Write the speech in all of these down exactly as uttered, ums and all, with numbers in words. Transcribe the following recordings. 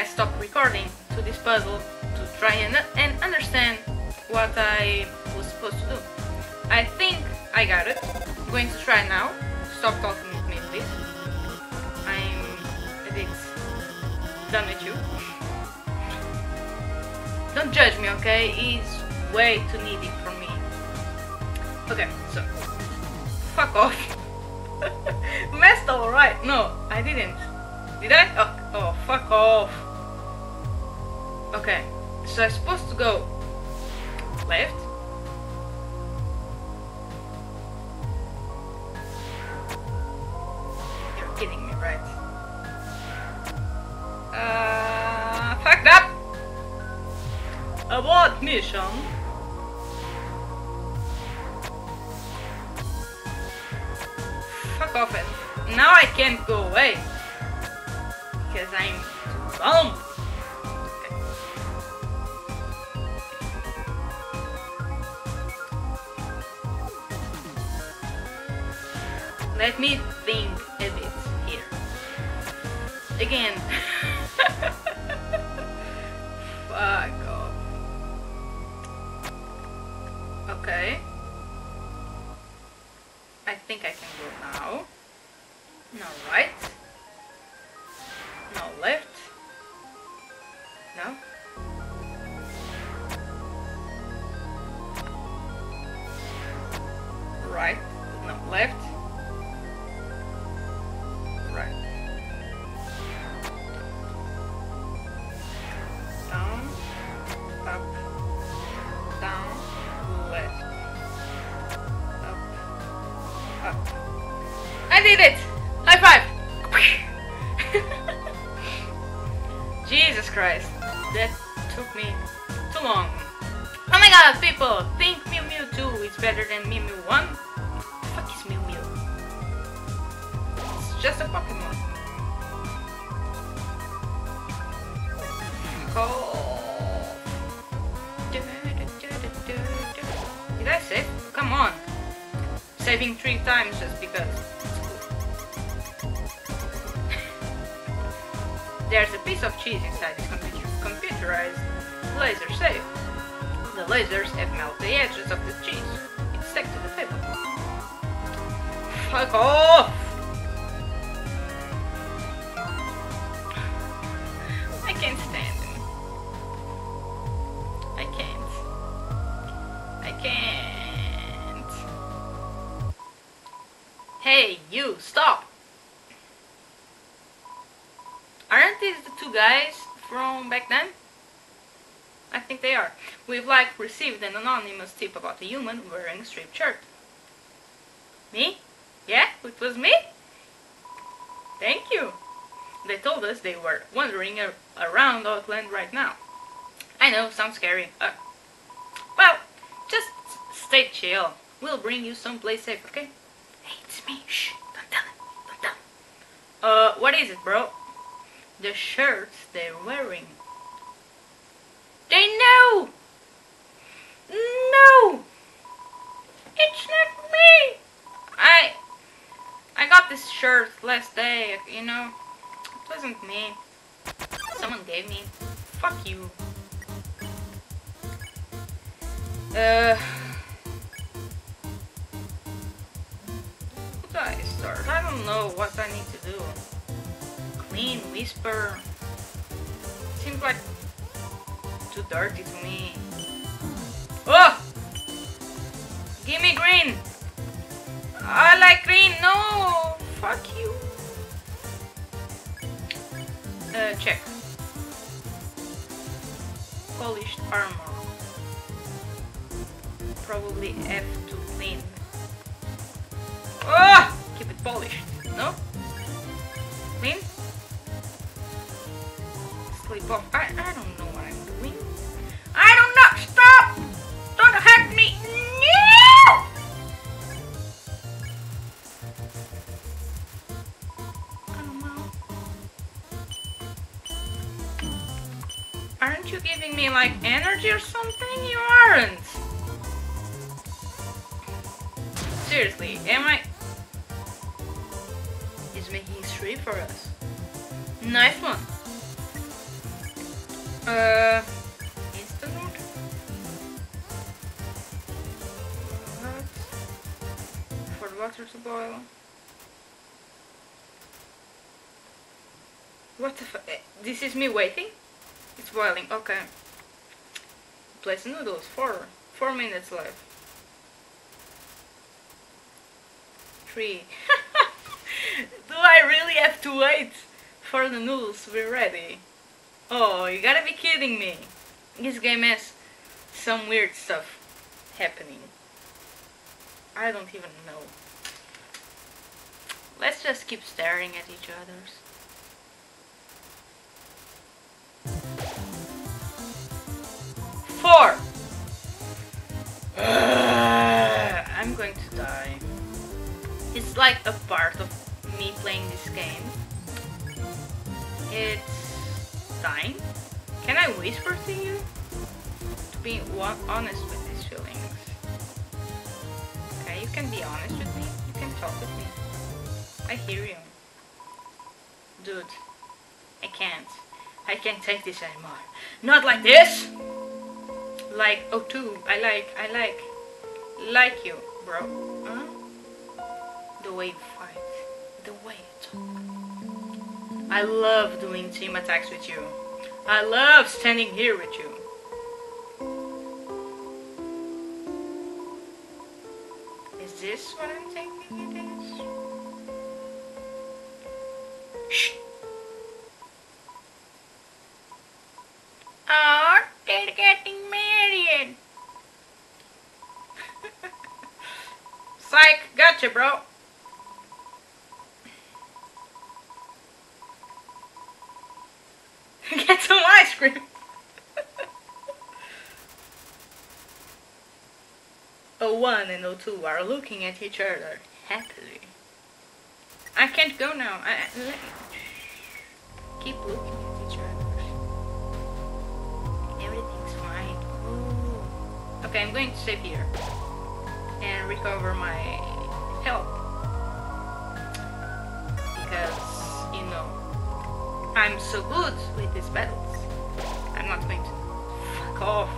I stopped recording to this puzzle to try and, and understand what I was supposed to do. I think I got it. I'm going to try now. Stop talking with me, please. I'm a bit done with you. Don't judge me, okay? It's way too needy for me. Okay, so fuck off. Messed up, alright? No, I didn't. Did I? Oh, oh, fuck off. Okay, so I'm supposed to go left. You're kidding me, right? Uh, fucked up. Abort mission. Fuck off it. Now I can't go away. Because I'm too dumb. Okay. Let me think a bit here. Again. Fuck off. Okay. I think I can go now. No, right? No, left? No? Right? No, left? Right. Down, up, down, left. Up, up. I did it! High five! Jesus Christ, that took me too long. Oh my god, people, think Mew Mew two is better than Mew Mew one? The fuck is Mew Mew? It's just a Pokemon. Oh. Did I save? Come on. Saving three times just because. There's a piece of cheese inside this computerized laser safe. The lasers have melted the edges of the cheese. It's stuck to the table. Fuck off! I can't stand him. I can't. I can't. Hey, you, stop! Aren't these the two guys from back then? I think they are. We've like received an anonymous tip about a human wearing a striped shirt. Me? Yeah, it was me? Thank you. They told us they were wandering ar around Auckland right now. I know, sounds scary. Uh, well, just stay chill. We'll bring you someplace safe, okay? Hey, it's me. Shh, don't tell him. Don't tell him. Uh, what is it, bro? The shirts they're wearing. They know! No! It's not me! I... I got this shirt last day, you know? It wasn't me. Someone gave me. Fuck you. Uh... Who do I start? I don't know what I need to do. Clean, whisper. Seems like too dirty to me. Oh! Give me green! I like green! No! Fuck you! Uh, check. Polished armor. Probably F to clean. Oh! Keep it polished. No? Clean? Off. I, I don't know what I'm doing. I don't know. Stop! Don't hurt me. No! I don't know. Aren't you giving me like energy or something? You aren't. Seriously, am I? He's making three for us. Nice one. Uh, is the node? Not. For the water to boil. What the f- This is me waiting? It's boiling, okay. Place the noodles, four. Four minutes left. Three. Do I really have to wait for the noodles to be ready? Oh, you gotta be kidding me. This game has some weird stuff happening. I don't even know. Let's just keep staring at each other's. Four! Uh, I'm going to die. It's like a part of me playing this game. It's dying. Can I whisper to you? To be honest with these feelings. Okay, you can be honest with me. You can talk with me. I hear you. Dude, I can't. I can't take this anymore. Not like this! Like, oh too, I like, I like, like you, bro. Huh? The way you fight, the way you talk. I love doing team attacks with you. I love standing here with you. Is this what I'm thinking it is? Shh. Oh, they're getting married. Psych, gotcha, bro. Get some ice cream. O one and O two are looking at each other happily. I can't go now. I, I, keep looking at each other. Everything's fine. Ooh. Okay, I'm going to save here and recover my health because you know. I'm so good with these battles. I'm not going to fuck off.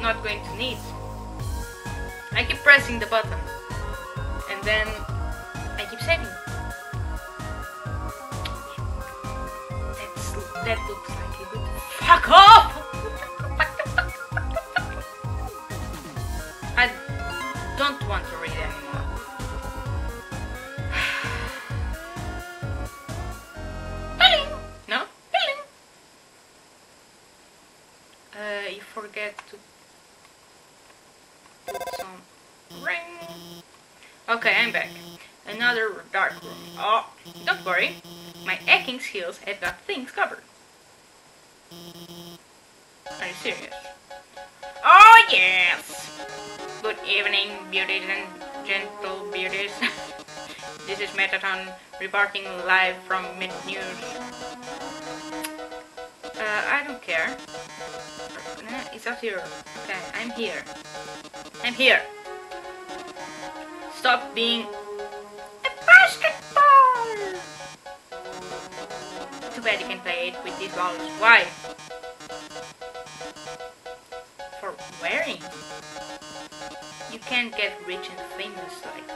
Not going to need. I keep pressing the button. And then I keep saving. That's, that looks like a good fuck off! I don't want to read anymore. Forget to put some ring. Okay, I'm back. Another dark room. Oh, don't worry. My hacking skills have got things covered. Are you serious? Oh, yes! Good evening, beauties and gentle beauties. This is Mettaton reporting live from Mid News. Uh, I don't care. It's up here. Okay, I'm here. I'm here. Stop being a basketball! Too bad you can play it with these balls. Why? For wearing. You can't get rich and famous like.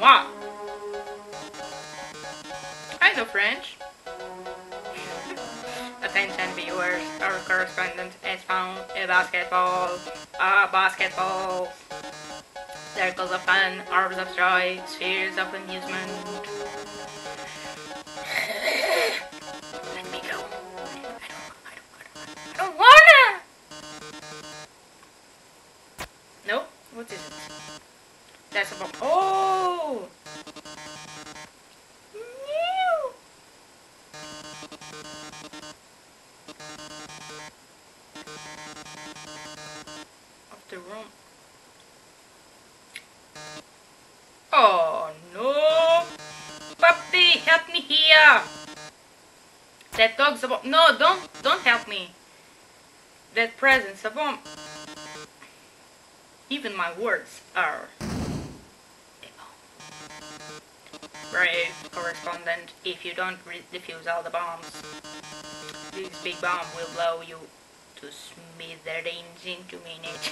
Wow! I know French. Attention viewers, our correspondent has found a basketball, a basketball. Circles of fun, orbs of joy, spheres of amusement. Let me go. I don't, I don't, I don't, I don't wanna! No? What is it? That's a bomb. Oh! Of the room. Oh no! Puppy, help me here! That dog's a bomb. No, don't, don't help me. That present's a bomb. Even my words are a bomb. Brave correspondent, if you don't defuse all the bombs, this big bomb will blow you to smithereens in two minutes.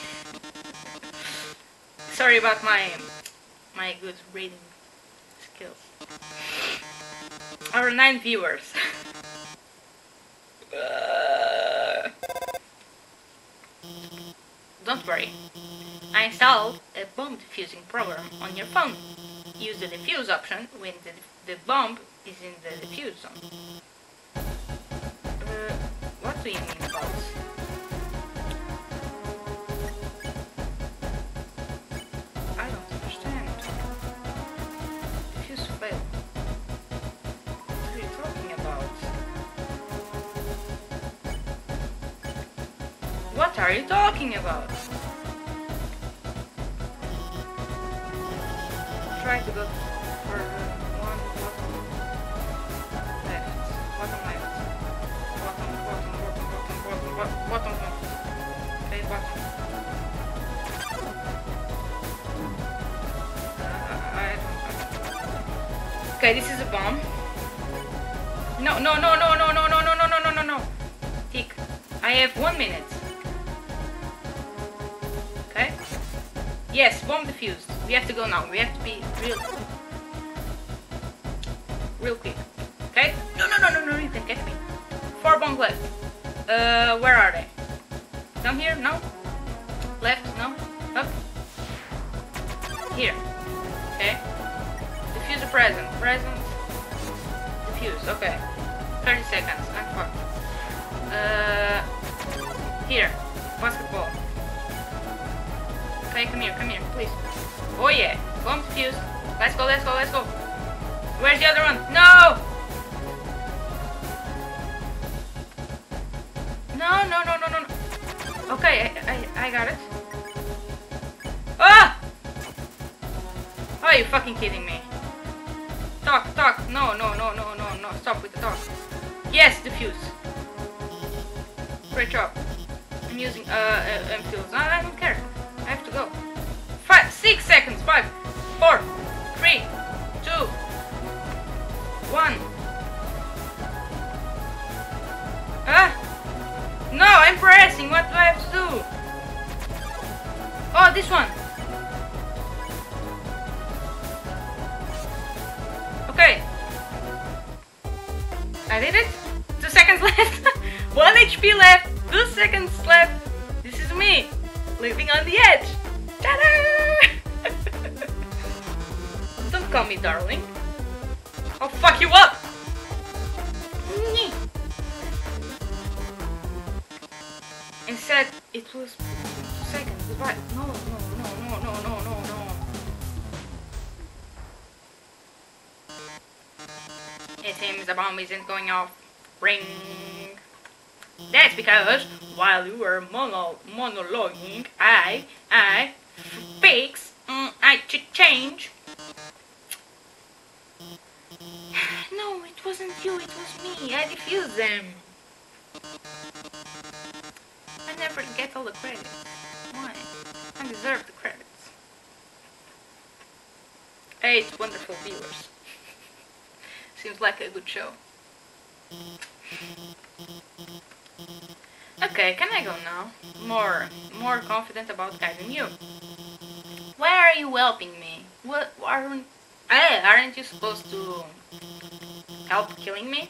Sorry about my my good reading skills. Our nine viewers. uh, don't worry. I installed a bomb defusing program on your phone. Use the defuse option when the, the bomb is in the defuse zone. Uh, what do you mean, bombs? I don't understand. Defuse failed. What are you talking about? What are you talking about? Try to go for one bottom left. Bottom left. Bottom, bottom, bottom, bottom, bottom, bottom, bottom left. Okay, bottom. Uh, I don't. Okay, this is a bomb. No, no, no, no, no, no, no, no, no, no, no, no, no. Tick. I have one minute. Okay? Yes, bomb defused. We have to go now. We have to be real quick. Real quick. Okay? No, no, no, no, no, you can catch me. Four bombs left. Uh, where are they? Down here? No? Left? No? Up? Here. Okay? Defuse the present. Present. Defuse. Okay. thirty seconds. I'm fucked. Uh, here. Basketball. Okay, come here, come here, please. Oh yeah, bomb defused. Let's go, let's go, let's go. Where's the other one? No! No, no, no, no, no, no. Okay, I, I, I got it. Ah! Oh, are you fucking kidding me? Talk, talk. No, no, no, no, no, no. Stop with the talk. Yes, defuse. Great job. I'm using uh, uh M-fuels. I don't care. I have to go. Five, six seconds. Five, four, three, two, one. Ah! No, I'm pressing. What do I have to do? Oh, this one. Okay. I did it. Two seconds left. One H P left. Two seconds left. This is me. Living on the edge! Ta-da! Don't call me darling. I'll fuck you up! Instead, it was two seconds. Goodbye. No, no, no, no, no, no, no, no. It seems the bomb isn't going off. Ring! That's because while you were mono monologuing, I, I, fix, mm, I ch change. No, it wasn't you, it was me. I defused them. I never get all the credit. Why? I deserve the credits. Eight wonderful viewers. Seems like a good show. Okay, can I go now? More, more confident about guiding you. Why are you helping me? What aren't? Eh, aren't you supposed to help killing me?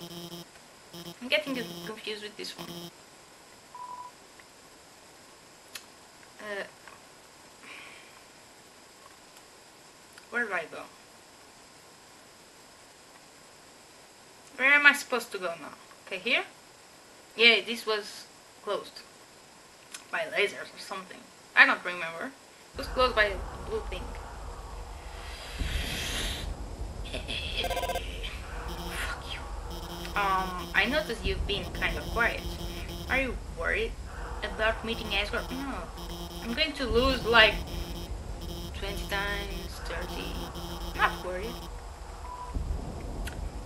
I'm getting confused with this one. Uh, where do I go? Where am I supposed to go now? Okay, here. Yeah, this was closed by lasers or something. I don't remember. It was closed by a blue thing. Fuck you. Um, I noticed you've been kind of quiet. Are you worried about meeting Asgore? No. I'm going to lose like twenty times, thirty. Not worried.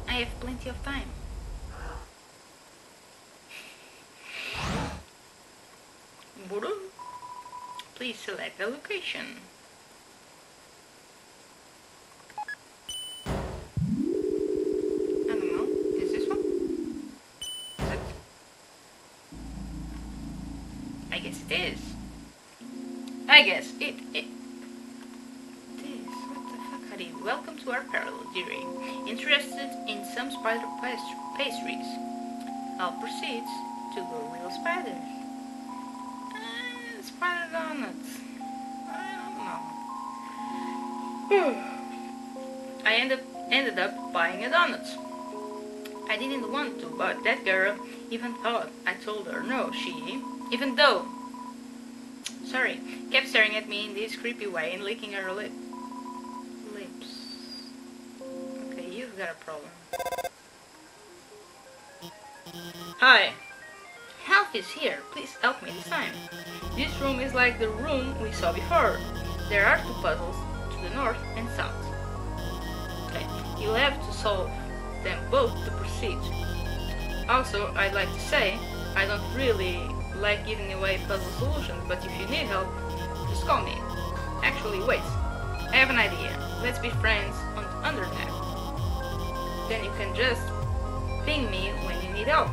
I have plenty of time. Please select the location. I don't know. Is this one? Is it? I guess it, it this. What the fuck, honey? Welcome to our parallel, dearie. Interested in some spider pastries? I'll proceed to go little spiders. Uh, spider donuts. I don't know. I end up, ended up buying a donut. I didn't want to, but that girl even thought I told her no. She, even though, sorry, kept staring at me in this creepy way and licking her lip. lips. Okay, you've got a problem. Hi. Help is here. Please help me this time. This room is like the room we saw before. There are two puzzles to the north and south. Okay, you'll have to solve them both to proceed. Also, I'd like to say, I don't really like giving away puzzle solutions, but if you need help, just call me. Actually, wait, I have an idea. Let's be friends on Undernet. Then you can just ping me when you need help.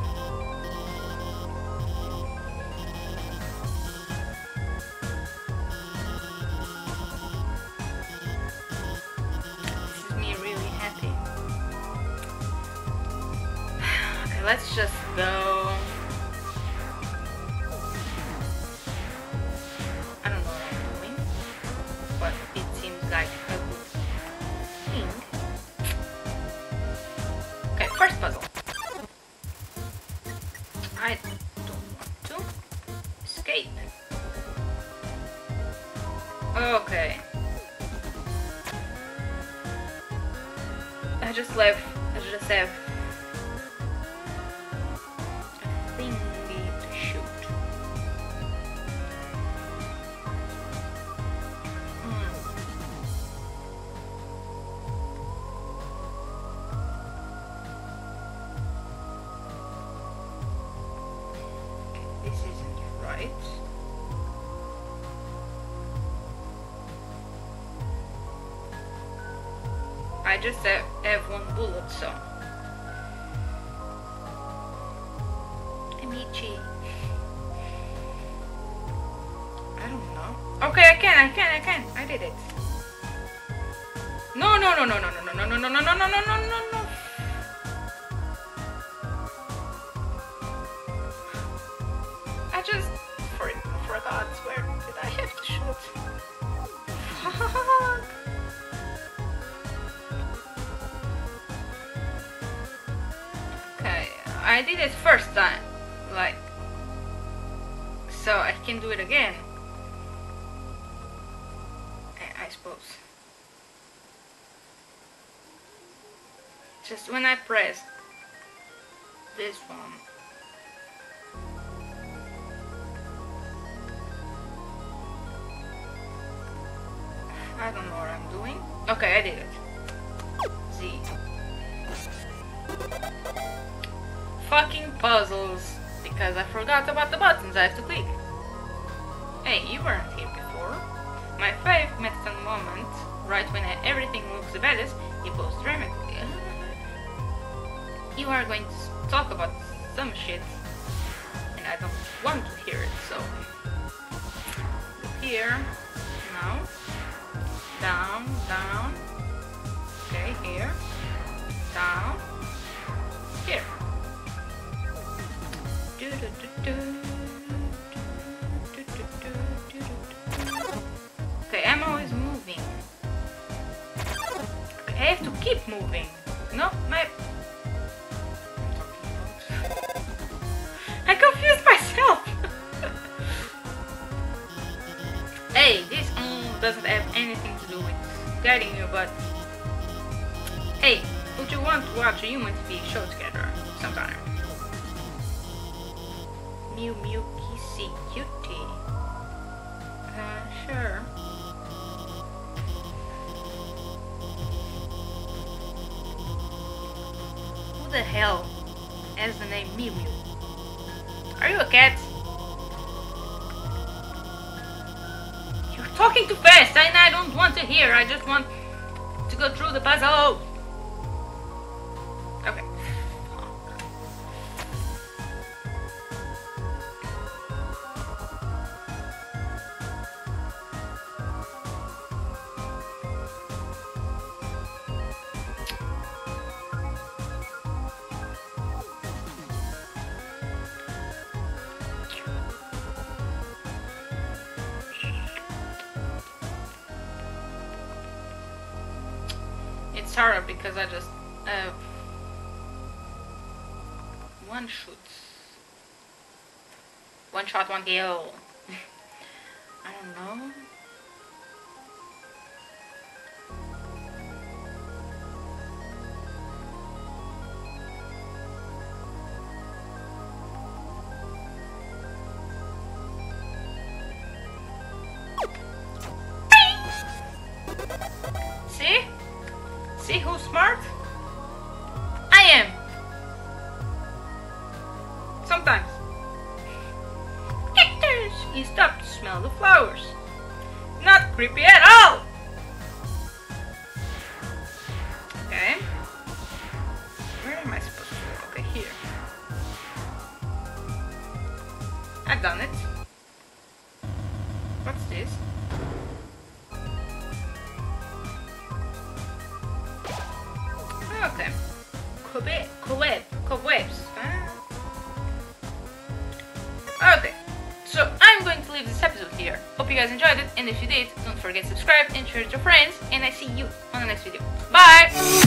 Let's just go. I don't know what I'm doing, but it seems like a good thing. Okay, first puzzle. I don't want to escape. Okay. I just left. I just have. I just have, have one bullet, so. Amici. I don't know. Okay, I can, I can, I can. I did it. No, no, no, no, no, no, no, no, no, no, no, no, no, no, no, no. I just for forgot where did I have to shoot. Fuck. I did it first time, like, so I can do it again, I, I suppose. Just when I pressed this one, I don't know what I'm doing. Okay, I did it. Fucking puzzles, because I forgot about the buttons I have to click. Hey, you weren't here before. My fave Mettaton moment, right when everything looks the baddest, he posts dramatically. You are going to talk about some shit, and I don't want to hear it, so... Here, now, down, down, okay, here, down, here. Okay, I'm always moving. Okay, I have to keep moving. No, my... I confused myself! Hey, this move doesn't have anything to do with guiding you, but... Hey, would you want to watch a human T V show together sometime? Mew Mew Kissy Cutie. Uh, sure. Who the hell has the name Mew Mew? Are you a cat? You're talking too fast, and I don't want to hear. I just want to go through the puzzle. Okay. Tara because I just uh, one shoot, one shot, one kill. I don't know. See who's smart? I am. Sometimes. Cactus! He stopped to smell the flowers. Not creepy at all! Okay. Where am I supposed to go? Okay, here. I've done it. What's this? Okay. Cobweb, cobweb, cobwebs. Huh? Okay. So I'm going to leave this episode here. Hope you guys enjoyed it, and if you did, don't forget to subscribe and share it to your friends, and I see you on the next video. Bye!